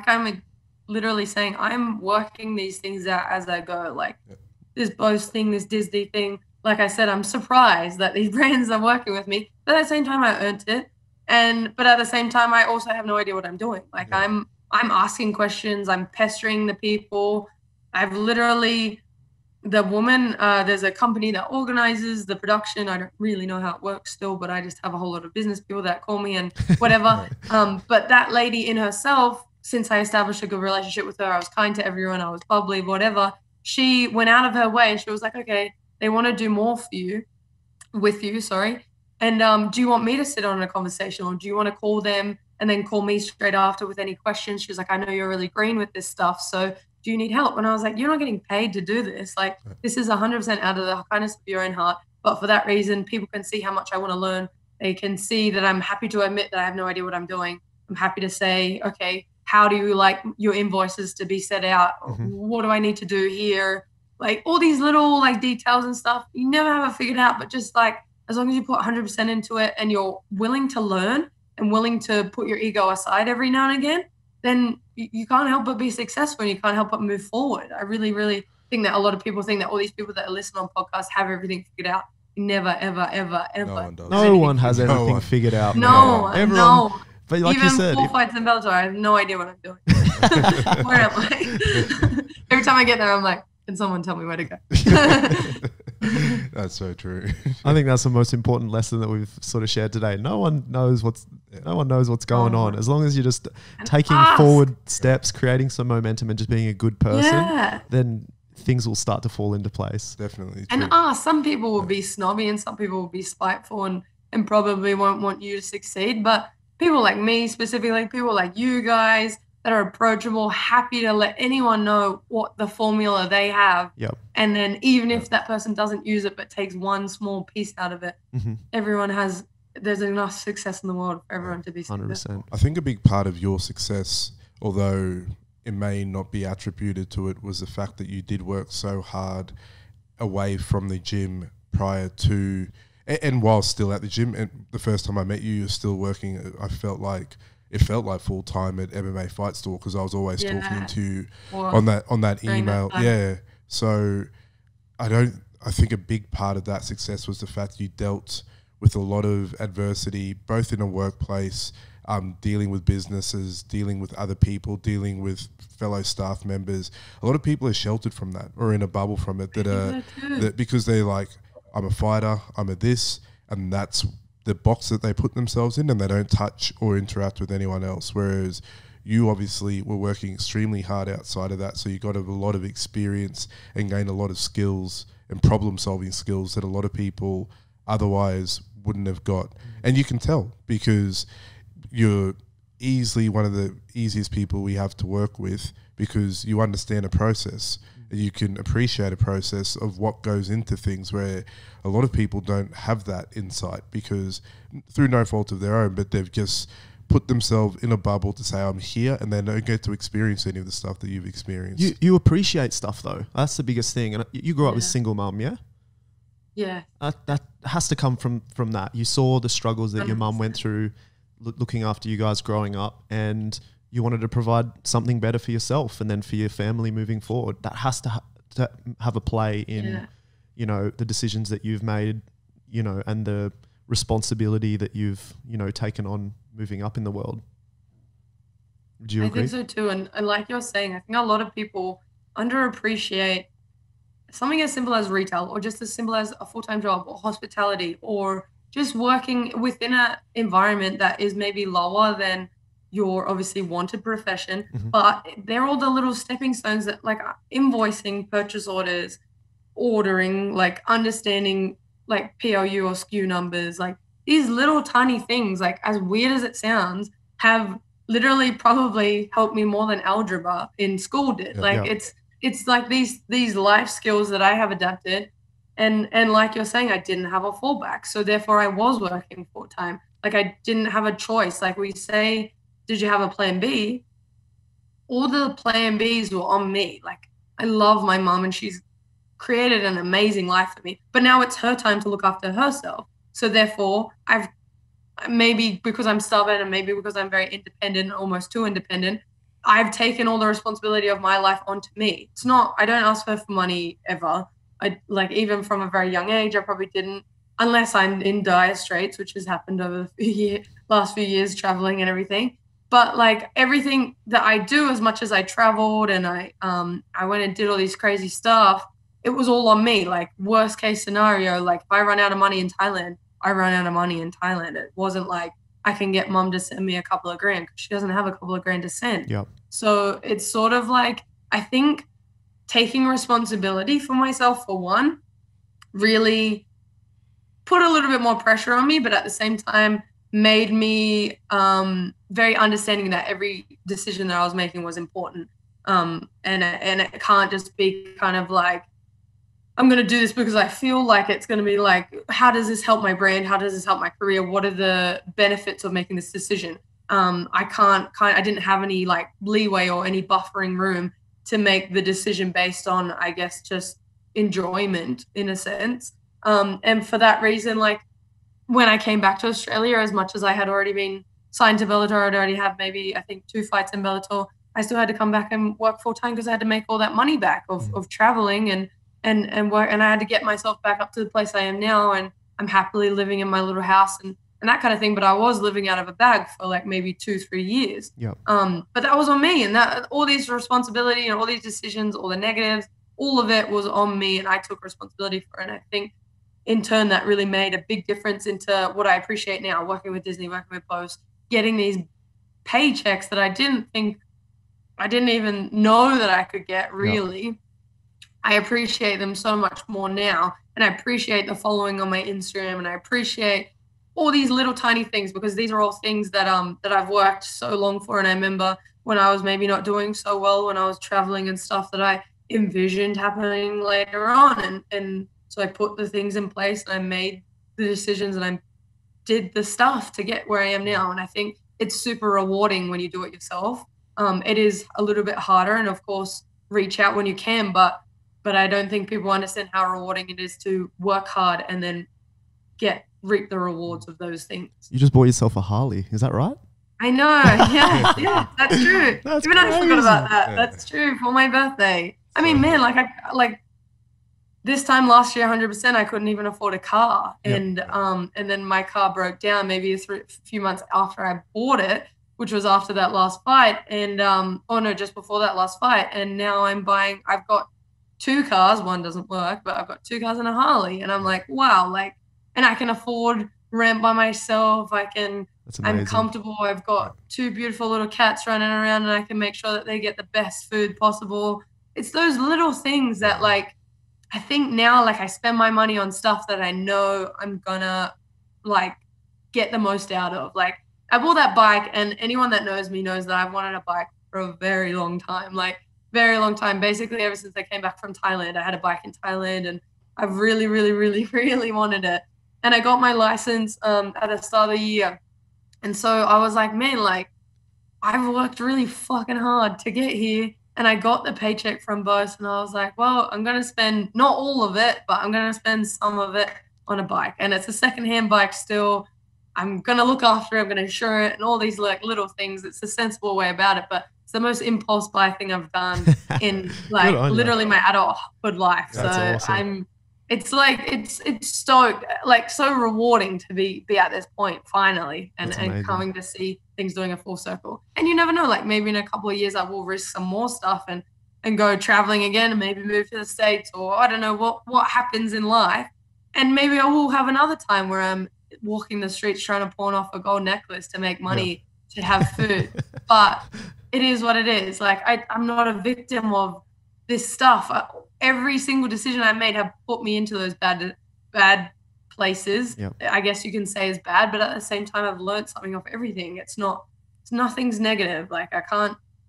I'm literally saying, I'm working these things out as I go. Like this Bose thing, this Disney thing. Like I said, I'm surprised that these brands are working with me, but at the same time I earned it. But at the same time, I also have no idea what I'm doing. Like I'm asking questions. I'm pestering the people. I've literally, the woman, there's a company that organizes the production. I don't really know how it works still, but I just have a whole lot of business people that call me and whatever. But that lady in herself, since I established a good relationship with her, I was kind to everyone, I was bubbly, whatever. She went out of her way and she was like, okay, they want to do more for you, with you, sorry. And do you want me to sit on a conversation, or do you want to call them and then call me straight after with any questions? She was like, I know you're really green with this stuff, so do you need help? And I was like, you're not getting paid to do this. Like, this is 100% out of the kindness of your own heart. But for that reason, people can see how much I want to learn. They can see that I'm happy to admit that I have no idea what I'm doing. I'm happy to say, okay, how do you like your invoices to be set out? Mm-hmm. What do I need to do here? Like all these little like details and stuff, you never have it figured out, but just like as long as you put 100% into it and you're willing to learn and willing to put your ego aside every now and again, then you can't help but be successful and you can't help but move forward. I really, really think that a lot of people think that all these people that are listening on podcasts have everything figured out. Never, ever, ever, ever. No one has anything figured out. No one. But like even you said, four fights in Bellator, I have no idea what I'm doing. Where am I? Every time I get there, I'm like, can someone tell me where to go? That's so true. I think that's the most important lesson that we've sort of shared today. No one knows what's going on. As long as you're just taking forward steps, creating some momentum, and just being a good person, then things will start to fall into place. Definitely. True. And some people will be snobby and some people will be spiteful and probably won't want you to succeed. But people like me specifically, people like you guys that are approachable, happy to let anyone know what the formula they have. Yep. And then even if that person doesn't use it but takes one small piece out of it, everyone has – there's enough success in the world for everyone to be successful. 100%. I think a big part of your success, although it may not be attributed to it, was the fact that you did work so hard away from the gym prior to – and while still at the gym, and the first time I met you, you were still working. I felt like it felt like full time at MMA Fight Store because I was always talking to you on that email. So I think a big part of that success was the fact you dealt with a lot of adversity, both in a workplace, dealing with businesses, dealing with other people, dealing with fellow staff members. A lot of people are sheltered from that or in a bubble from it that because they're like, I'm a fighter, I'm a this, and that's the box that they put themselves in and they don't touch or interact with anyone else. Whereas you obviously were working extremely hard outside of that, so you got a lot of experience and gained a lot of skills and problem-solving skills that a lot of people otherwise wouldn't have got. And you can tell because you're easily one of the easiest people we have to work with because you understand a process. You can appreciate a process of what goes into things where a lot of people don't have that insight because through no fault of their own, but they've just put themselves in a bubble to say, I'm here, and they don't get to experience any of the stuff that you've experienced. You appreciate stuff though. That's the biggest thing. And you grew up with single mum, yeah? Yeah. That has to come from that. You saw the struggles that 100%. Your mum went through looking after you guys growing up, and you wanted to provide something better for yourself and then for your family moving forward. That has to have a play in, you know, the decisions that you've made, you know, and the responsibility that you've, you know, taken on moving up in the world. Do you agree? I think so too. And like you're saying, I think a lot of people underappreciate something as simple as retail or just as simple as a full-time job or hospitality or just working within an environment that is maybe lower than your obviously wanted profession, but they're all the little stepping stones that like invoicing, purchase orders, ordering, like understanding like PLU or SKU numbers, like these little tiny things, like as weird as it sounds, have literally probably helped me more than algebra in school did. It's like these life skills that I have adapted. And like you're saying, I didn't have a fallback. So therefore I was working full time. Like I didn't have a choice. Like we say, did you have a plan B? All the plan Bs were on me. Like, I love my mom and she's created an amazing life for me. But now it's her time to look after herself. So therefore, I've maybe because I'm stubborn and maybe because I'm very independent, almost too independent, I've taken all the responsibility of my life onto me. It's not, I don't ask her for money ever. Even from a very young age, I probably didn't, unless I'm in dire straits, which has happened over the last few years, traveling and everything. But like everything that I do, as much as I traveled and I went and did all these crazy stuff, it was all on me. Like worst case scenario, like if I run out of money in Thailand, I run out of money in Thailand. It wasn't like I can get mom to send me a couple of grand because she doesn't have a couple of grand to send. Yep. So it's sort of like I think taking responsibility for myself for one really put a little bit more pressure on me, but at the same time made me very understanding that every decision that I was making was important, and it can't just be kind of like I'm going to do this because I feel like it's going to be like, how does this help my brand? How does this help my career? What are the benefits of making this decision? I didn't have any like leeway or any buffering room to make the decision based on, I guess, just enjoyment in a sense. And for that reason, like when I came back to Australia, as much as I had already been signed to Bellator, I'd already had maybe, I think, 2 fights in Bellator, I still had to come back and work full time because I had to make all that money back of traveling and work, and I had to get myself back up to the place I am now, and I'm happily living in my little house and that kind of thing. But I was living out of a bag for like maybe 2-3 years. Yep. But that was on me, and that all these responsibility and all these decisions, all the negatives, all of it was on me, and I took responsibility for it. And I think in turn that really made a big difference into what I appreciate now, working with Disney, working with Bose, getting these paychecks that I didn't even know that I could get really. Yep. I appreciate them so much more now, and I appreciate the following on my Instagram, and I appreciate all these little tiny things, because these are all things that that I've worked so long for. And I remember when I was maybe not doing so well, when I was traveling and stuff, that I envisioned happening later on, and so I put the things in place and I made the decisions and I did the stuff to get where I am now. And I think it's super rewarding when you do it yourself. It is a little bit harder, and of course reach out when you can, but I don't think people understand how rewarding it is to work hard and then reap the rewards of those things. You just bought yourself a Harley, is that right? I know, yeah, yeah, that's true. That's even crazy. I forgot about that. Yeah. That's true, for my birthday. I mean, man, like this time last year, 100%, I couldn't even afford a car, and yep. And then my car broke down maybe a few months after I bought it, which was after that last fight, and oh no, just before that last fight. And now I've got 2 cars. One doesn't work, but I've got 2 cars and a Harley, and I'm like, wow, like. And I can afford rent by myself. I'm comfortable. I've got 2 beautiful little cats running around, and I can make sure that they get the best food possible. It's those little things that, like, I think now, like, I spend my money on stuff that I know I'm gonna, like, get the most out of. Like, I bought that bike, and anyone that knows me knows that I've wanted a bike for a very long time, like, very long time. Basically, ever since I came back from Thailand, I had a bike in Thailand, and I've really, really, really, really wanted it. And I got my license at the start of the year. And so I was like, man, like, I've worked really fucking hard to get here. And I got the paycheck from Bose, and I was like, well, I'm going to spend not all of it, but I'm going to spend some of it on a bike. And it's a secondhand bike still. I'm going to look after it. I'm going to insure it and all these like little things. It's a sensible way about it. But it's the most impulse buy thing I've done in like literally my adulthood life. That's so awesome. It's like it's so like so rewarding to be at this point finally, and coming to see things doing a full circle. And you never know, like maybe in a couple of years I will risk some more stuff and go traveling again, and maybe move to the States, or I don't know what happens in life. And maybe I will have another time where I'm walking the streets trying to pawn off a gold necklace to make money to have food. But it is what it is. Like I'm not a victim of this stuff. Every single decision I made have put me into those bad places. Yep. I guess you can say is bad, but at the same time, I've learned something off everything. Nothing's negative. Like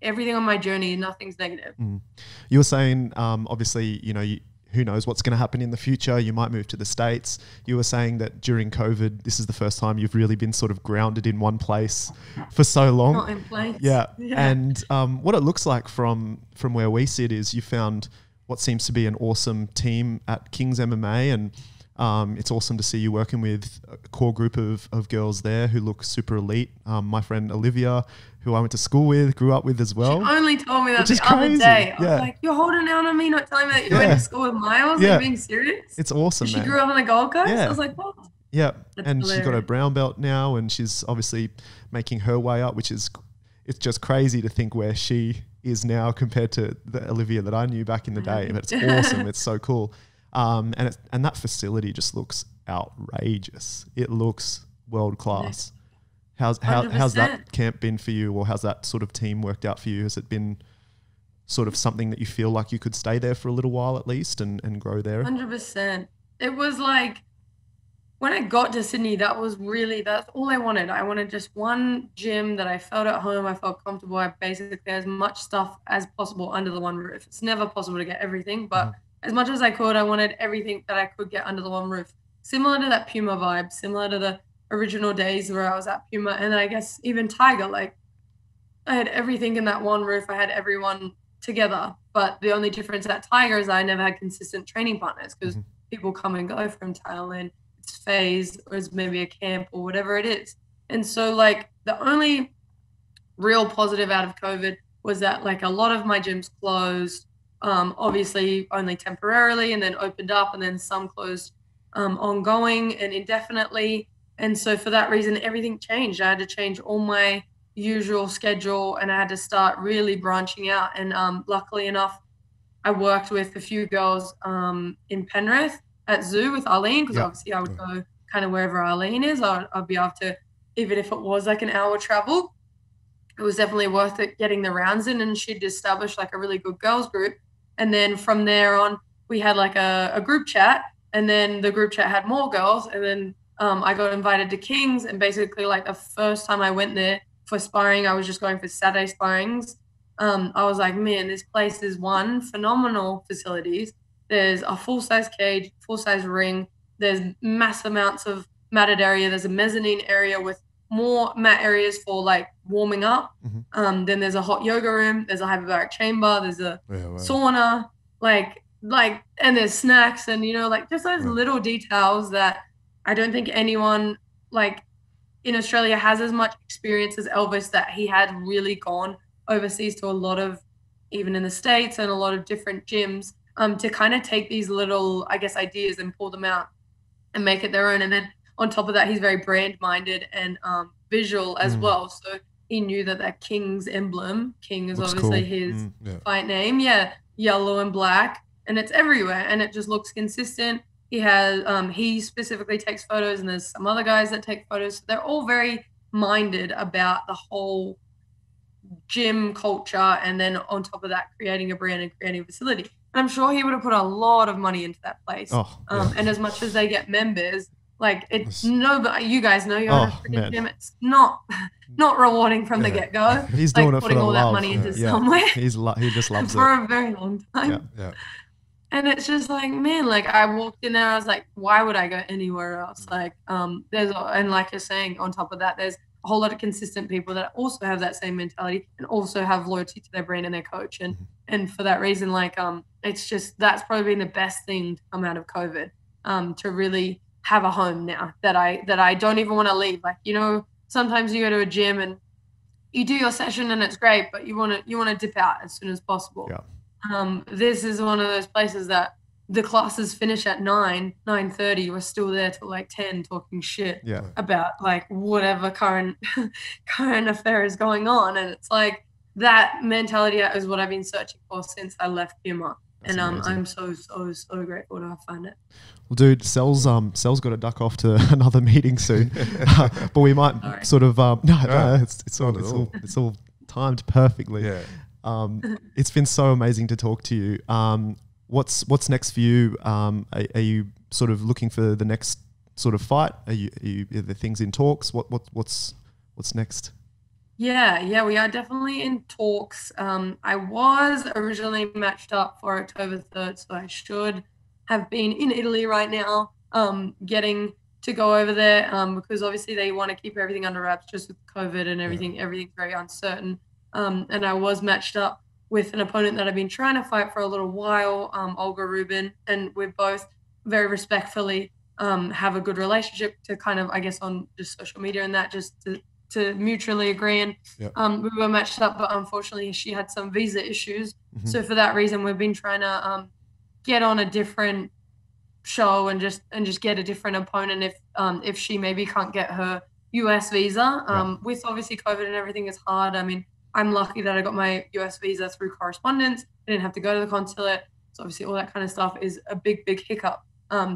everything on my journey, nothing's negative. Mm. You were saying, obviously, you know, who knows what's going to happen in the future. You might move to the States. You were saying that during COVID, this is the first time you've really been sort of grounded in one place for so long. Not in place. Yeah. Yeah. And what it looks like from where we sit is you found what seems to be an awesome team at King's MMA, and it's awesome to see you working with a core group of girls there who look super elite. My friend Olivia, who I went to school with, grew up with as well. She only told me that the other day. I was like, you're holding out on me, not telling me that you went to school with Miles? Yeah. Are you being serious? It's awesome, man. She grew up on the Gold Coast? Yeah. I was like, what? Yeah, that's and hilarious. She's got her brown belt now, and she's obviously making her way up, which is it's just crazy to think where she is now compared to the Olivia that I knew back in the day. And it's awesome. It's so cool. And that facility just looks outrageous. It looks world class. How's that camp been for you, or how's that sort of team worked out for you? Has it been sort of something that you feel like you could stay there for a little while at least and grow there? 100%. It was like when I got to Sydney, that's all I wanted. I wanted just one gym that I felt at home, I felt comfortable. I basically had as much stuff as possible under the one roof. It's never possible to get everything, but as much as I could, I wanted everything that I could get under the one roof. Similar to that Puma vibe, similar to the original days where I was at Puma, and I guess even Tiger, like I had everything in that one roof. I had everyone together, but the only difference at Tiger is I never had consistent training partners because people come and go from Thailand. It's phase or it's maybe a camp or whatever it is. And so like the only real positive out of COVID was that like a lot of my gyms closed, obviously only temporarily, and then opened up, and then some closed ongoing and indefinitely. And so for that reason, everything changed. I had to change all my usual schedule, and I had to start really branching out. And luckily enough, I worked with a few girls in Penrith at Zoo with Arlene, because obviously I would go kind of wherever Arlene is. I'd be able to, even if it was like an hour travel, it was definitely worth it getting the rounds in. And she'd established like a really good girls group. And then from there on, we had like a group chat, and then the group chat had more girls. And then I got invited to King's, and basically like the first time I went there for sparring, I was just going for Saturday sparrings. I was like, man, this place is one, phenomenal facilities. There's a full-size cage, full-size ring. There's mass amounts of matted area. There's a mezzanine area with more mat areas for like warming up. Then there's a hot yoga room. There's a hyperbaric chamber. There's a sauna. Like, and there's snacks, and you know, like just those little details that I don't think anyone like in Australia has as much experience as Elvis, that he had really gone overseas to a lot of, even in the States and a lot of different gyms, to kind of take these little, I guess, ideas and pull them out and make it their own. And then on top of that, he's very brand minded and visual as well. So he knew that that King's emblem, King is looks obviously his fight name. Yellow and black, and it's everywhere, and it just looks consistent. He has, he specifically takes photos, and there's some other guys that take photos. So they're all very minded about the whole gym culture, and then on top of that, creating a brand and creating a facility. And I'm sure he would have put a lot of money into that place. And as much as they get members, like it's no, but you guys know you're on a freaking gym. It's not rewarding from the get go. He's like doing it for the love. Putting all that money into somewhere. He just loves for it for a very long time. And it's just like, man, like I walked in there, I was like, why would I go anywhere else? Like, there's, and like you're saying, on top of that, there's a whole lot of consistent people that also have that same mentality and also have loyalty to their brand and their coach. And, and for that reason, like, it's just, that's probably been the best thing to come out of COVID, to really have a home now that I don't even want to leave. Like, you know, sometimes you go to a gym and you do your session and it's great, but you want to dip out as soon as possible. This is one of those places that the classes finish at 9:30. We're still there till like 10 talking shit about like whatever current affair is going on. And it's like that mentality is what I've been searching for since I left Puma. That's and amazing. I'm so grateful to find it. Well, dude, Sel's got to duck off to another meeting soon, but we might sort of it's all timed perfectly. It's been so amazing to talk to you. What's next for you? Are you sort of looking for the next sort of fight? Are there things in talks? What's next? Yeah, we are definitely in talks. I was originally matched up for October 3rd, so I should have been in Italy right now, getting to go over there, because obviously they want to keep everything under wraps just with COVID and everything. Yeah. Everything's very uncertain. And I was matched up with an opponent that I've been trying to fight for a little while, Olga Rubin, and we both very respectfully have a good relationship to kind of, I guess, on just social media and that, just to mutually agree. And we were matched up, but unfortunately she had some visa issues. So for that reason, we've been trying to get on a different show and just get a different opponent if she maybe can't get her US visa. With obviously COVID and everything, is hard. I mean, I'm lucky that I got my US visa through correspondence. I didn't have to go to the consulate. So obviously all that kind of stuff is a big hiccup.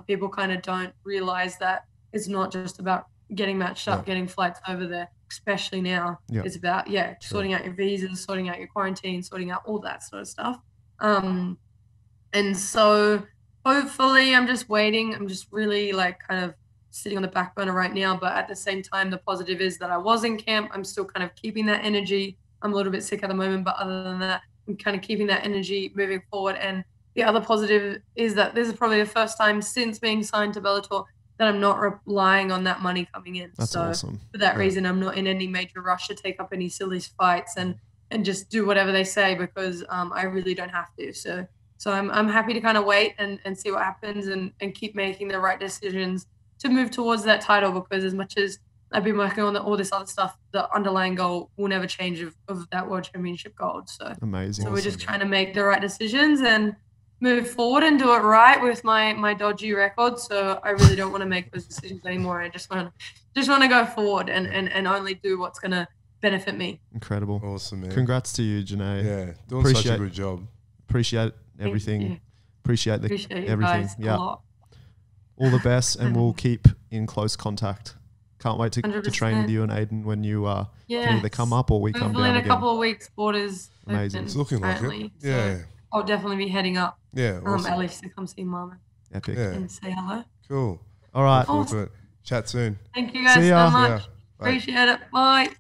People kind of don't realize that it's not just about getting matched up, getting flights over there, especially now. It's about, sorting out your visas, sorting out your quarantine, sorting out all that sort of stuff. And so hopefully I'm just waiting. I'm just really like kind of sitting on the back burner right now. But at the same time, the positive is that I was in camp. I'm still kind of keeping that energy. I'm a little bit sick at the moment, but other than that, I'm kind of keeping that energy moving forward. And the other positive is that this is probably the first time since being signed to Bellator that I'm not relying on that money coming in. That's awesome. For that reason, I'm not in any major rush to take up any silly fights and just do whatever they say, because I really don't have to. So I'm happy to kind of wait and see what happens and keep making the right decisions to move towards that title, because as much as I've been working on all this other stuff, the underlying goal will never change of that World Championship gold. So amazing. So we're just trying to make the right decisions and move forward and do it right with my dodgy record. So I really don't want to make those decisions anymore. I just want to go forward and only do what's going to benefit me. Incredible. Awesome, man. Congrats to you, Janay. Yeah, doing such a good job. Appreciate everything. Appreciate everything. Yeah. All the best, and we'll keep in close contact. Can't wait to train with you and Aiden when you can either come up or we come down. In a couple of weeks, borders. Amazing. It's looking like it. Yeah. So I'll definitely be heading up. Yeah. Awesome. At least to come see Mama. Epic. Yeah. And say hello. Cool. All right. Awesome. Chat soon. Thank you guys so much. Yeah. Appreciate it. Bye.